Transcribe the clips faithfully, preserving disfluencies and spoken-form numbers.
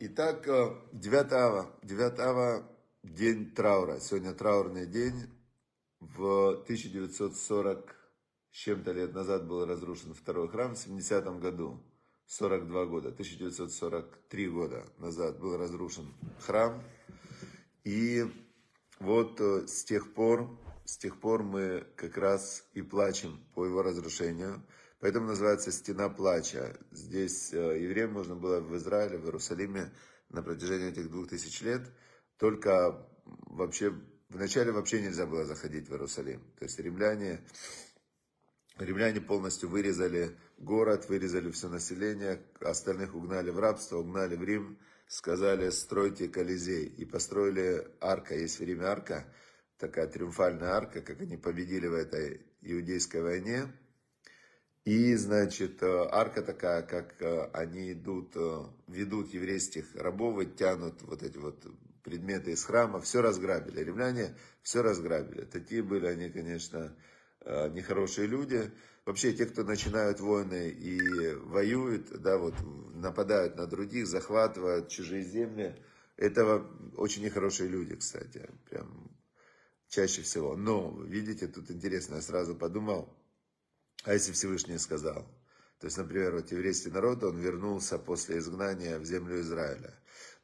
Итак, девятого ава, девятого ава, день траура. Сегодня траурный день. В тысяча девятьсот сорок с чем-то лет назад был разрушен Второй храм. В семидесятом году, сорок два года, тысяча девятьсот сорок три года назад был разрушен храм. И вот с тех пор, с тех пор мы как раз и плачем по его разрушению. Поэтому называется «Стена плача». Здесь евреям можно было в Израиле, в Иерусалиме на протяжении этих двух тысяч лет. Только вообще, вначале вообще нельзя было заходить в Иерусалим. То есть римляне, римляне полностью вырезали город, вырезали все население. Остальных угнали в рабство, угнали в Рим. Сказали «Стройте Колизей». И построили арка. Есть в Риме арка, такая триумфальная арка, как они победили в этой иудейской войне. И, значит, арка такая, как они идут, ведут еврейских рабов и тянут вот эти вот предметы из храма. Все разграбили. Римляне все разграбили. Такие были они, конечно, нехорошие люди. Вообще, те, кто начинают войны и воюют, да, вот, нападают на других, захватывают чужие земли, это очень нехорошие люди, кстати, прям чаще всего. Но, видите, тут интересно, я сразу подумал. А если Всевышний сказал? То есть, например, вот еврейский народ, он вернулся после изгнания в землю Израиля.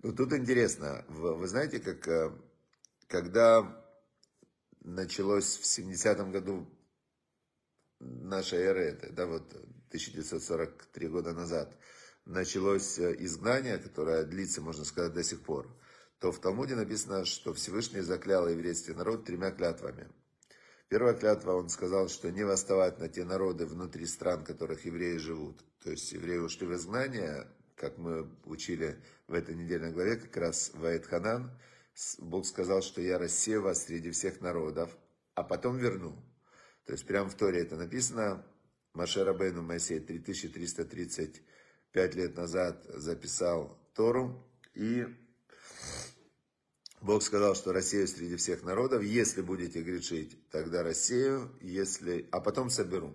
Но тут интересно, вы знаете, как, когда началось в семидесятом году нашей эры, да, вот тысяча девятьсот сорок три года назад, началось изгнание, которое длится, можно сказать, до сих пор, то в Талмуде написано, что Всевышний заклял еврейский народ тремя клятвами. Первая клятва, он сказал, что не восставать на те народы внутри стран, в которых евреи живут. То есть евреи ушли в изгнание, как мы учили в этой недельной главе, как раз в Ваэт-Ханан. Бог сказал, что я рассею вас среди всех народов, а потом верну. То есть прямо в Торе это написано. Моше Рабейну Моисей три тысячи триста тридцать пять лет назад записал Тору и... Бог сказал, что рассею среди всех народов, если будете грешить, тогда рассею, если... а потом соберу.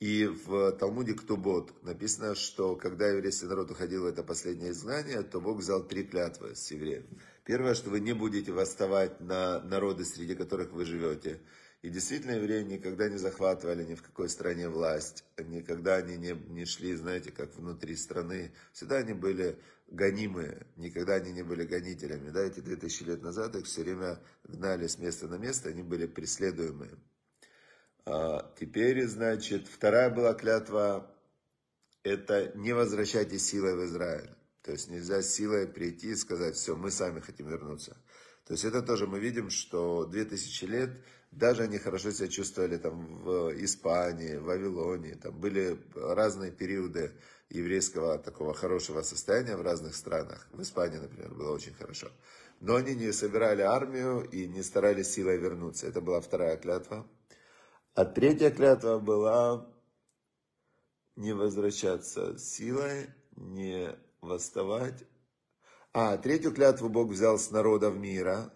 И в Талмуде Ктубот написано, что когда еврейский народ уходил в это последнее изгнание, то Бог взял три клятвы с евреев. Первое, что вы не будете восставать на народы, среди которых вы живете. И действительно, евреи никогда не захватывали ни в какой стране власть, никогда они не, не шли, знаете, как внутри страны. Всегда они были гонимы, никогда они не были гонителями. Да, эти две тысячи лет назад их все время гнали с места на место, они были преследуемые. А теперь, значит, вторая была клятва, это не возвращайте силой в Израиль. То есть нельзя силой прийти и сказать, все, мы сами хотим вернуться. То есть это тоже мы видим, что две тысячи лет даже они хорошо себя чувствовали там в Испании, в Вавилонии. Там были разные периоды еврейского такого хорошего состояния в разных странах. В Испании, например, было очень хорошо. Но они не собирали армию и не старались силой вернуться. Это была вторая клятва. А третья клятва была не возвращаться силой, не восставать. А третью клятву Бог взял с народов мира,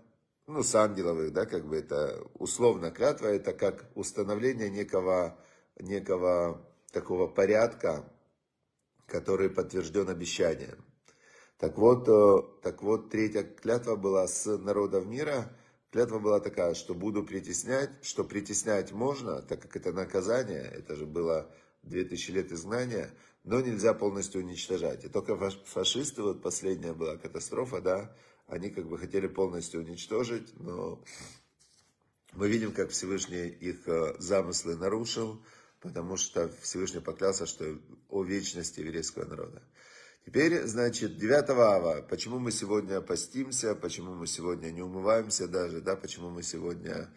ну, с ангеловых, да, как бы это условно клятва, это как установление некого, некого такого порядка, который подтвержден обещанием. Так вот, так вот, третья клятва была с народов мира, клятва была такая, что буду притеснять, что притеснять можно, так как это наказание, это же было две тысячи лет изгнания, но нельзя полностью уничтожать. И только фашисты, вот последняя была катастрофа, да, они как бы хотели полностью уничтожить, но мы видим, как Всевышний их замыслы нарушил, потому что Всевышний поклялся, что о вечности еврейского народа. Теперь, значит, девятого ава, почему мы сегодня постимся, почему мы сегодня не умываемся даже, да, почему мы сегодня...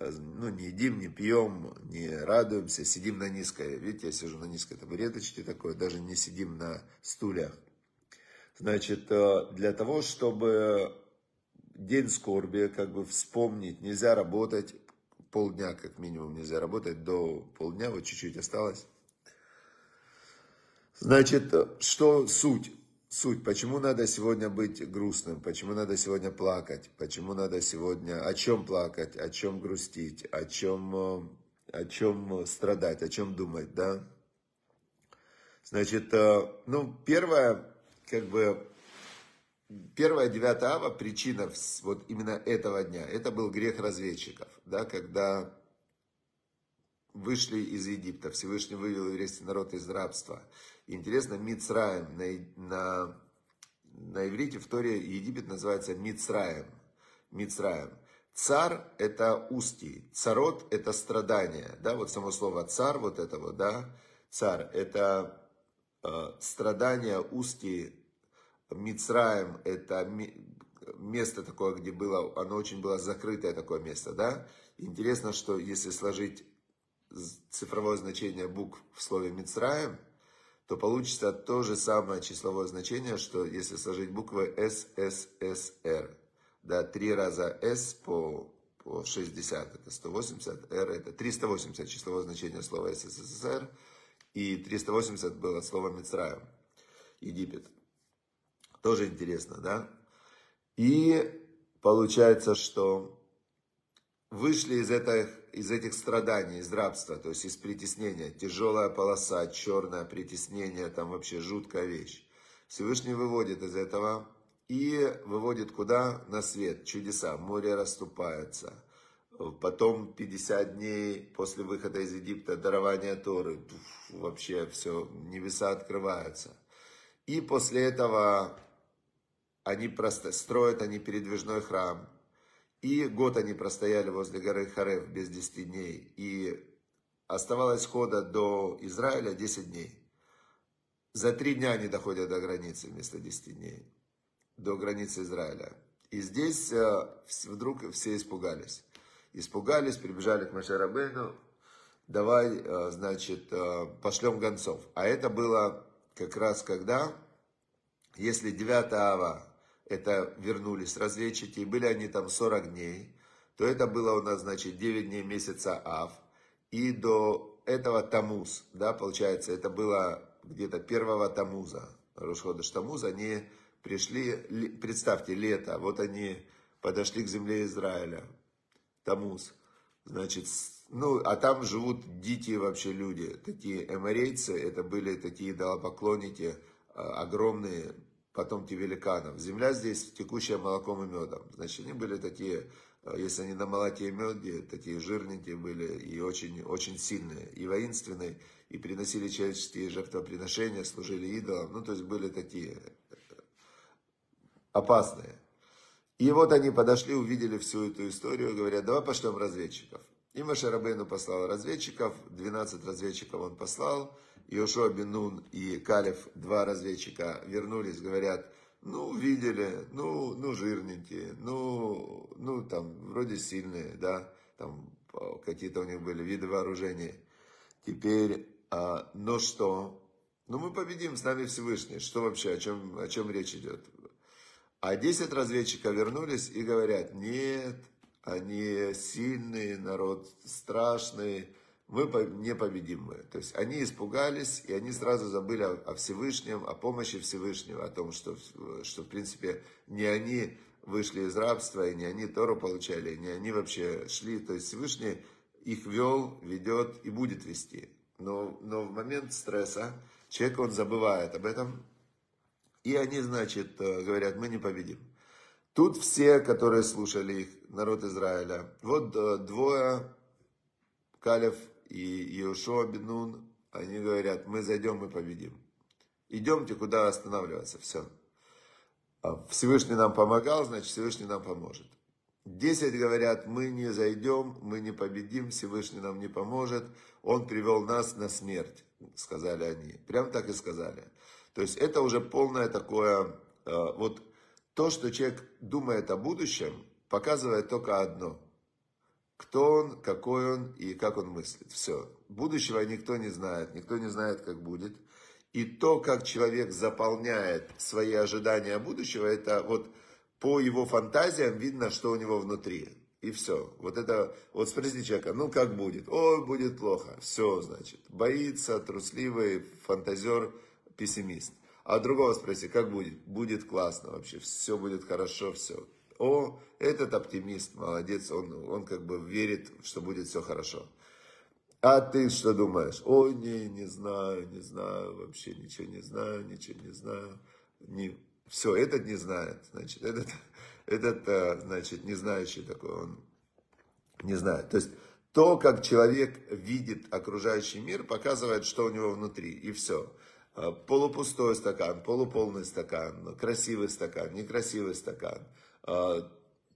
Ну, не едим, не пьем, не радуемся, сидим на низкой. Видите, я сижу на низкой табуреточке такой, даже не сидим на стульях. Значит, для того, чтобы день скорби, как бы вспомнить, нельзя работать, полдня как минимум нельзя работать, до полдня, вот чуть-чуть осталось. Значит, что суть? Суть, почему надо сегодня быть грустным, почему надо сегодня плакать, почему надо сегодня, о чем плакать, о чем грустить, о чем, о чем страдать, о чем думать, да? Значит, ну, первое, как бы, первое девятое ава, причина вот именно этого дня, это был грех разведчиков, да, когда вышли из Египта, Всевышний вывел еврейский народ из рабства. И интересно, Мицраим, на, на, на иврите в Торе Египет называется Мицраим, Мицраим. Цар – это устье, царот – это страдание, да, вот само слово цар, вот это вот, да, цар – это э, страдание, устье. Мицраим – это место такое, где было, оно очень было закрытое такое место, да. Интересно, что если сложить цифровое значение букв в слове Мицраим, то получится то же самое числовое значение, что если сложить буквы эс эс эс эр. Да, три раза S по, по шестьдесят, это сто восемьдесят, R это триста восемьдесят, числовое значение слова эс эс эс эр, и триста восемьдесят было от слова Мицраим, Египет. Тоже интересно, да? И получается, что вышли из этих, из этих страданий, из рабства, то есть из притеснения, тяжелая полоса, черное притеснение, там вообще жуткая вещь. Всевышний выводит из этого... И выводит куда? На свет, чудеса, море расступается. Потом пятьдесят дней после выхода из Египта, дарование Торы, туф, вообще все, небеса открываются. И после этого они просто строят они передвижной храм. И год они простояли возле горы Хорев без десяти дней. И оставалось хода до Израиля десять дней. За три дня они доходят до границы вместо десяти дней. До границы Израиля. И здесь вдруг все испугались. Испугались, прибежали к Моше Рабейну. Давай, значит, пошлем гонцов. А это было как раз когда, если девятое ава, это вернулись разведчики, и были они там сорок дней, то это было у нас, значит, девять дней месяца Ав. И до этого Тамуз, да, получается, это было где-то первого Тамуза. Рош-ходеш Тамуз, они... Пришли, представьте, лето, вот они подошли к земле Израиля, Тамуз, значит, ну, а там живут дикие вообще люди, такие эморейцы, это были такие идолопоклонники, огромные потомки великанов. Земля здесь текущая молоком и медом, значит, они были такие, если они на молоке и меде, такие жирненькие были и очень, очень сильные, и воинственные, и приносили человеческие жертвоприношения, служили идолам, ну, то есть были такие... опасные. И вот они подошли, увидели всю эту историю, говорят, давай пошлем разведчиков. И Моше Рабейну послал разведчиков, двенадцать разведчиков он послал, Иошуа Бинун и Калев, два разведчика, вернулись, говорят, ну, видели, ну, ну жирненькие, ну, ну, там, вроде сильные, да, там, какие-то у них были виды вооружения. Теперь, а, но что? Ну, мы победим, с нами Всевышний, что вообще, о чем, о чем речь идет? А десять разведчиков вернулись и говорят, нет, они сильные, народ страшный, мы не победим мы. То есть они испугались, и они сразу забыли о Всевышнем, о помощи Всевышнего, о том, что, что в принципе не они вышли из рабства, и не они Тору получали, и не они вообще шли. То есть Всевышний их вел, ведет и будет вести. Но, но в момент стресса человек, он забывает об этом. И они, значит, говорят, мы не победим. Тут все, которые слушали их, народ Израиля, вот двое, Калев и Иошуа Бинун, они говорят, мы зайдем, мы победим. Идемте, куда останавливаться, все. Всевышний нам помогал, значит, Всевышний нам поможет. Десять говорят, мы не зайдем, мы не победим, Всевышний нам не поможет, он привел нас на смерть, сказали они. Прям так и сказали. То есть это уже полное такое, вот то, что человек думает о будущем, показывает только одно. Кто он, какой он и как он мыслит. Все. Будущего никто не знает, никто не знает, как будет. И то, как человек заполняет свои ожидания будущего, это вот по его фантазиям видно, что у него внутри. И все. Вот это, вот спросите человека, ну как будет? О, будет плохо. Все, значит. Боится, трусливый, фантазер, пессимист. А другого спроси, как будет? Будет классно вообще, все будет хорошо, все. О, этот оптимист, молодец, он, он как бы верит, что будет все хорошо. А ты что думаешь? Ой, не, не знаю, не знаю, вообще ничего не знаю, ничего не знаю. Не, все, этот не знает, значит, этот, этот, значит, не знающий такой, он не знает. То есть то, как человек видит окружающий мир, показывает, что у него внутри, и все. Полупустой стакан, полуполный стакан, красивый стакан, некрасивый стакан. То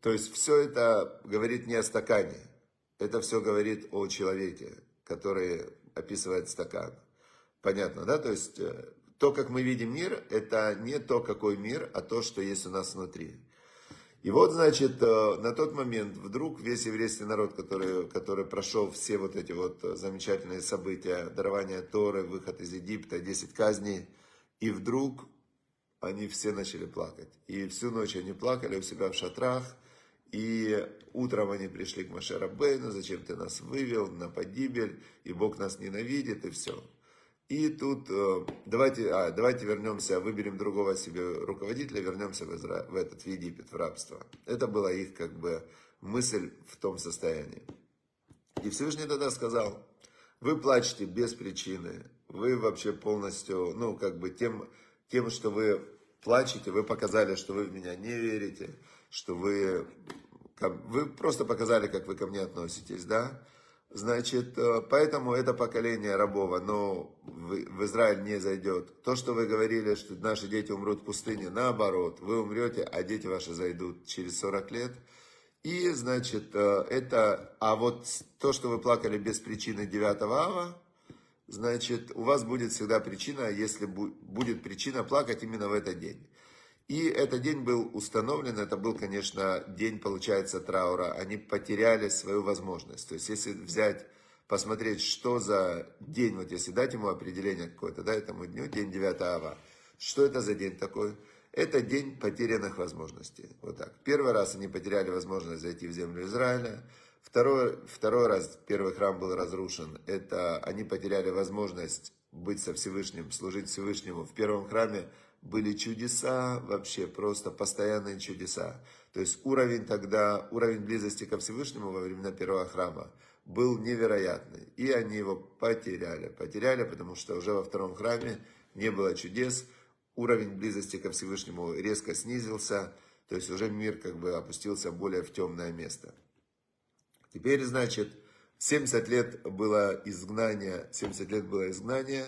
есть все это говорит не о стакане, это все говорит о человеке, который описывает стакан. Понятно, да? То есть то, как мы видим мир, это не то, какой мир, а то, что есть у нас внутри. И вот, значит, на тот момент вдруг весь еврейский народ, который, который прошел все вот эти вот замечательные события, дарование Торы, выход из Египта, десять казней, и вдруг они все начали плакать. И всю ночь они плакали у себя в шатрах, и утром они пришли к Моше Рабейну: зачем ты нас вывел на погибель, и Бог нас ненавидит, и все. И тут давайте, а, давайте вернемся, выберем другого себе руководителя, вернемся в, Изра... в этот в Египет, в рабство. Это была их как бы мысль в том состоянии. И Всевышний тогда сказал: вы плачете без причины, вы вообще полностью, ну как бы тем, тем, что вы плачете, вы показали, что вы в меня не верите, что вы, вы просто показали, как вы ко мне относитесь, да? Значит, поэтому это поколение рабов, оно в Израиль не зайдет. То, что вы говорили, что наши дети умрут в пустыне, наоборот, вы умрете, а дети ваши зайдут через сорок лет. И, значит, это, а вот то, что вы плакали без причины девятого ава, значит, у вас будет всегда причина, если будет причина плакать именно в этот день. И этот день был установлен, это был, конечно, день, получается, траура. Они потеряли свою возможность. То есть, если взять, посмотреть, что за день, вот если дать ему определение какое-то, да, этому дню, день девятого ава, что это за день такой? Это день потерянных возможностей. Вот так. Первый раз они потеряли возможность зайти в землю Израиля. Второй, второй раз первый храм был разрушен. Это они потеряли возможность быть со Всевышним, служить Всевышнему. В первом храме были чудеса, вообще просто постоянные чудеса. То есть уровень тогда, уровень близости ко Всевышнему во времена первого храма был невероятный. И они его потеряли. Потеряли, потому что уже во втором храме не было чудес. Уровень близости ко Всевышнему резко снизился. То есть уже мир как бы опустился более в темное место. Теперь, значит, семьдесят лет было изгнание. семьдесят лет было изгнание.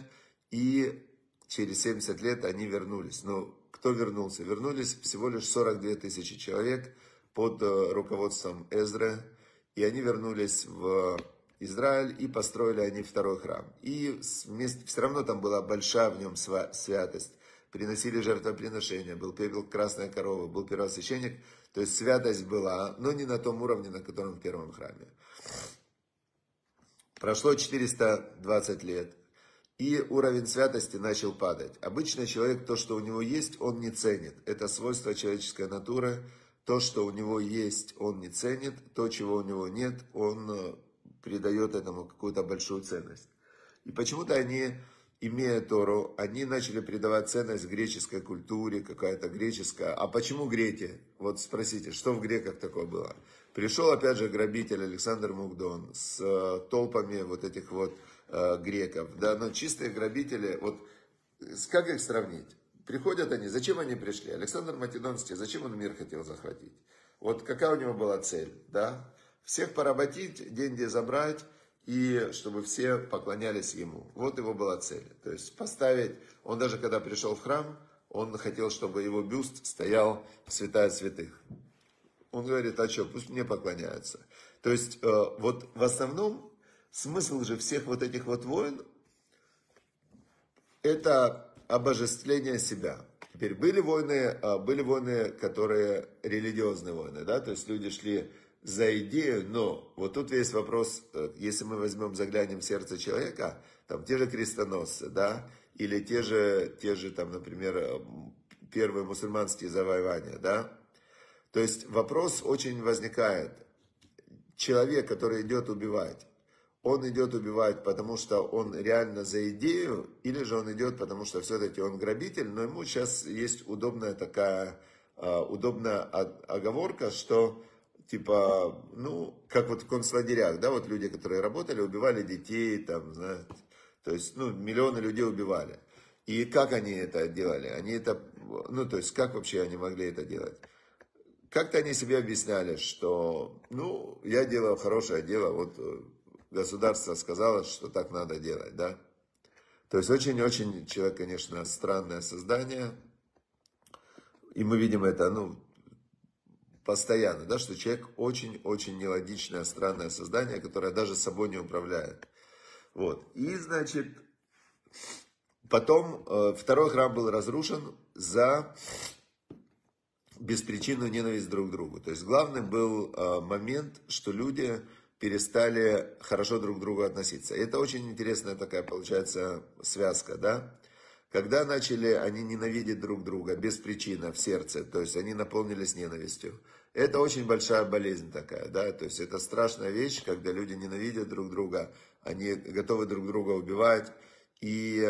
И через семьдесят лет они вернулись. Но кто вернулся? Вернулись всего лишь сорок две тысячи человек под руководством Эзры. И они вернулись в Израиль и построили они второй храм. И вместе, все равно там была большая в нем святость. Приносили жертвоприношения, был пепел красной коровы, был первосвященник. То есть святость была, но не на том уровне, на котором в первом храме. Прошло четыреста двадцать лет. И уровень святости начал падать. Обычно человек то, что у него есть, он не ценит. Это свойство человеческой натуры. То, что у него есть, он не ценит. То, чего у него нет, он придает этому какую-то большую ценность. И почему-то они, имея Тору, они начали придавать ценность греческой культуре, какая-то греческая. А почему греки? Вот спросите, что в греках такое было? Пришел опять же грабитель Александр Мукдон с толпами вот этих вот греков, да, но чистые грабители, вот, как их сравнить? Приходят они, зачем они пришли? Александр Македонский, зачем он мир хотел захватить? Вот какая у него была цель, да? Всех поработить, деньги забрать, и чтобы все поклонялись ему. Вот его была цель. То есть поставить, он даже когда пришел в храм, он хотел, чтобы его бюст стоял в святая святых. Он говорит: а что, пусть мне поклоняются. То есть, вот в основном, смысл же всех вот этих вот войн – это обожествление себя. Теперь были войны, были войны, которые религиозные войны, да, то есть люди шли за идею, но вот тут весь вопрос, если мы возьмем, заглянем в сердце человека, там те же крестоносцы, да, или те же, те же там, например, первые мусульманские завоевания, да, то есть вопрос очень возникает. Человек, который идет убивать, он идет убивать, потому что он реально за идею, или же он идет, потому что все-таки он грабитель, но ему сейчас есть удобная такая, удобная оговорка, что типа, ну, как вот в концлагерях, да, вот люди, которые работали, убивали детей, там, знаете, то есть, ну, миллионы людей убивали. И как они это делали? Они это, ну, то есть, как вообще они могли это делать? Как-то они себе объясняли, что, ну, я делал хорошее дело, вот государство сказало, что так надо делать, да. То есть, очень-очень человек, конечно, странное создание, и мы видим это, ну, постоянно, да, что человек очень-очень нелогичное, странное создание, которое даже собой не управляет. Вот. И, значит, потом э, второй храм был разрушен за беспричинную ненависть друг к другу. То есть, главным был э, момент, что люди перестали хорошо друг к другу относиться. И это очень интересная такая, получается, связка, да? Когда начали они ненавидеть друг друга без причины в сердце, то есть они наполнились ненавистью. Это очень большая болезнь такая, да, то есть это страшная вещь, когда люди ненавидят друг друга, они готовы друг друга убивать. И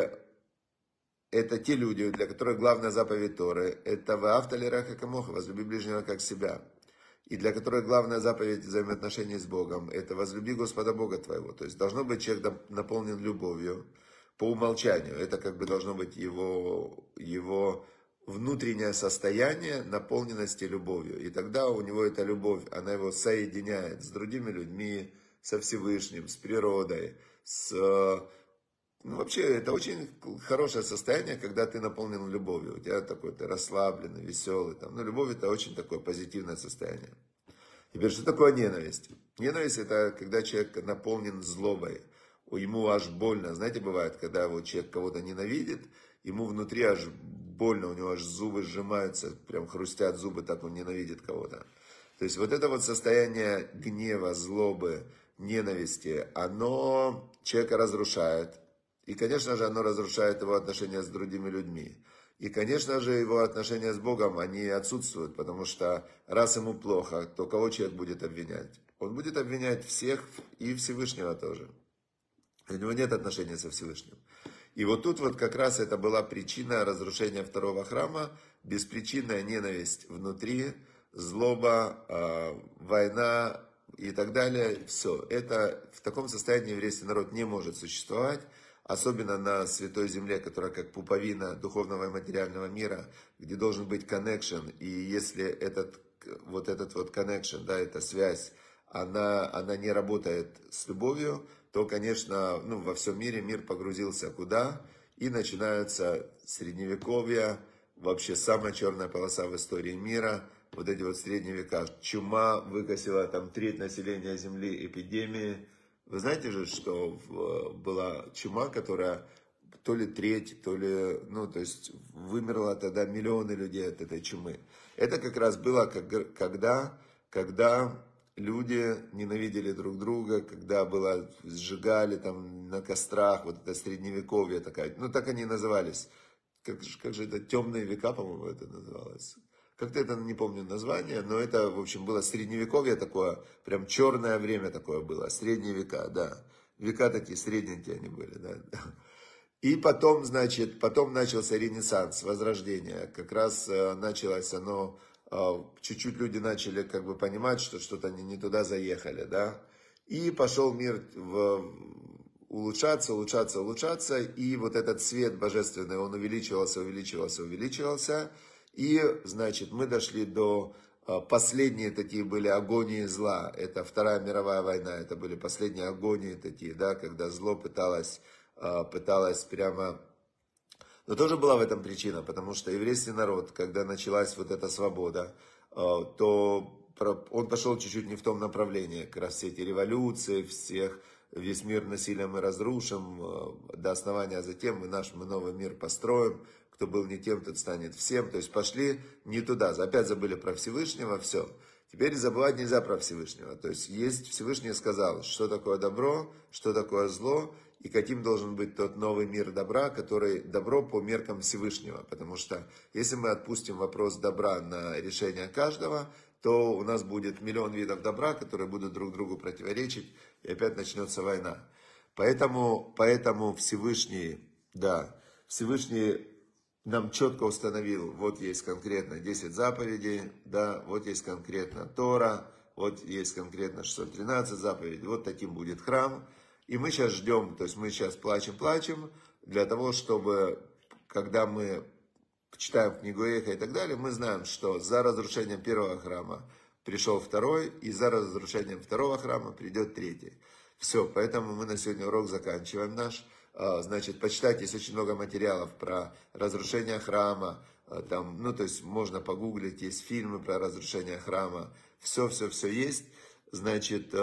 это те люди, для которых главная заповедь Торы, это «Ваавта лераха камоха», возлюби ближнего как себя. И для которых главная заповедь взаимоотношений с Богом, это возлюби Господа Бога твоего. То есть должно быть человек наполнен любовью. По умолчанию, это как бы должно быть его, его внутреннее состояние наполненности любовью. И тогда у него эта любовь, она его соединяет с другими людьми, со Всевышним, с природой. С... Ну, вообще, это очень хорошее состояние, когда ты наполнен любовью. У тебя такой, ты расслабленный, веселый. Там. Но любовь это очень такое позитивное состояние. Теперь, что такое ненависть? Ненависть это когда человек наполнен злобой. Ему аж больно, знаете, бывает, когда вот человек кого-то ненавидит, ему внутри аж больно, у него аж зубы сжимаются, прям хрустят зубы, так он ненавидит кого-то. То есть вот это вот состояние гнева, злобы, ненависти, оно человека разрушает. И, конечно же, оно разрушает его отношения с другими людьми. И, конечно же, его отношения с Богом, они отсутствуют, потому что раз ему плохо, то кого человек будет обвинять? Он будет обвинять всех и Всевышнего тоже. У него нет отношения со Всевышним. И вот тут вот как раз это была причина разрушения второго храма, беспричинная ненависть внутри, злоба, э, война и так далее. Все. Это в таком состоянии еврейский народ не может существовать, особенно на Святой Земле, которая как пуповина духовного и материального мира, где должен быть коннекшн. И если этот вот этот вот коннекшн, да, эта связь, она, она не работает с любовью, то, конечно, ну, во всем мире мир погрузился куда? И начинаются средневековья, вообще самая черная полоса в истории мира, вот эти вот средние века. Чума выкосила там треть населения Земли, эпидемии. Вы знаете же, что в, была чума, которая то ли треть, то ли... Ну, то есть вымерло тогда миллионы людей от этой чумы. Это как раз было, как, когда... когда люди ненавидели друг друга, когда было, сжигали там на кострах, вот это средневековье такая, ну так они и назывались. Как, как же это, темные века, по-моему, это называлось. Как-то это, не помню название, но это, в общем, было средневековье такое, прям черное время такое было, средние века, да. Века такие, средненькие они были, да. И потом, значит, потом начался Ренессанс, Возрождение, как раз началось оно... Чуть-чуть люди начали как бы понимать, что что-то они не туда заехали, да. И пошел мир в... улучшаться, улучшаться, улучшаться. И вот этот свет божественный, он увеличивался, увеличивался, увеличивался. И, значит, мы дошли до... Последние такие были агонии зла. Это Вторая мировая война, это были последние агонии такие, да, когда зло пыталось, пыталось прямо... Но тоже была в этом причина, потому что еврейский народ, когда началась вот эта свобода, то он пошел чуть-чуть не в том направлении. Как раз все эти революции, всех, весь мир насилием мы разрушим до основания, а затем мы наш мы новый мир построим. Кто был не тем, тот станет всем. То есть пошли не туда. Опять забыли про Всевышнего, все. Теперь забывать нельзя про Всевышнего. То есть есть Всевышний сказал, что такое добро, что такое зло. И каким должен быть тот новый мир добра, который добро по меркам Всевышнего. Потому что если мы отпустим вопрос добра на решение каждого, то у нас будет миллион видов добра, которые будут друг другу противоречить, и опять начнется война. Поэтому, поэтому Всевышний, да, Всевышний нам четко установил, вот есть конкретно десять заповедей, да, вот есть конкретно Тора, Вот есть конкретно шестьсот тринадцать заповедей. Вот таким будет храм. И мы сейчас ждем, то есть мы сейчас плачем-плачем, для того, чтобы, когда мы читаем книгу Эха и так далее, мы знаем, что за разрушением первого храма пришел второй, и за разрушением второго храма придет третий. Все, поэтому мы на сегодня урок заканчиваем наш. Значит, почитайте, есть очень много материалов про разрушение храма, там, ну, то есть можно погуглить, есть фильмы про разрушение храма, все-все-все есть. Значит,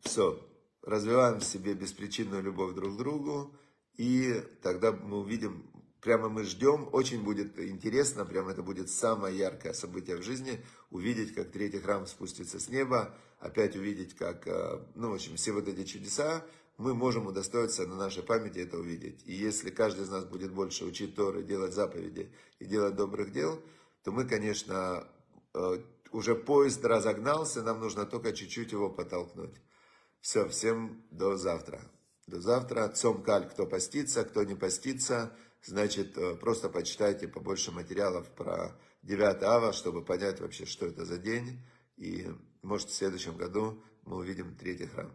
все. Развиваем в себе беспричинную любовь друг к другу, и тогда мы увидим, прямо мы ждем, очень будет интересно, прямо это будет самое яркое событие в жизни, увидеть, как Третий Храм спустится с неба, опять увидеть, как, ну, в общем, все вот эти чудеса, мы можем удостоиться на нашей памяти это увидеть. И если каждый из нас будет больше учить Торы, делать заповеди и делать добрых дел, то мы, конечно, уже поезд разогнался, нам нужно только чуть-чуть его подтолкнуть. Все, всем до завтра. До завтра. Цом Каль, кто постится, кто не постится, значит, просто почитайте побольше материалов про девятое ава, чтобы понять вообще, что это за день. И, может, в следующем году мы увидим Третий Храм.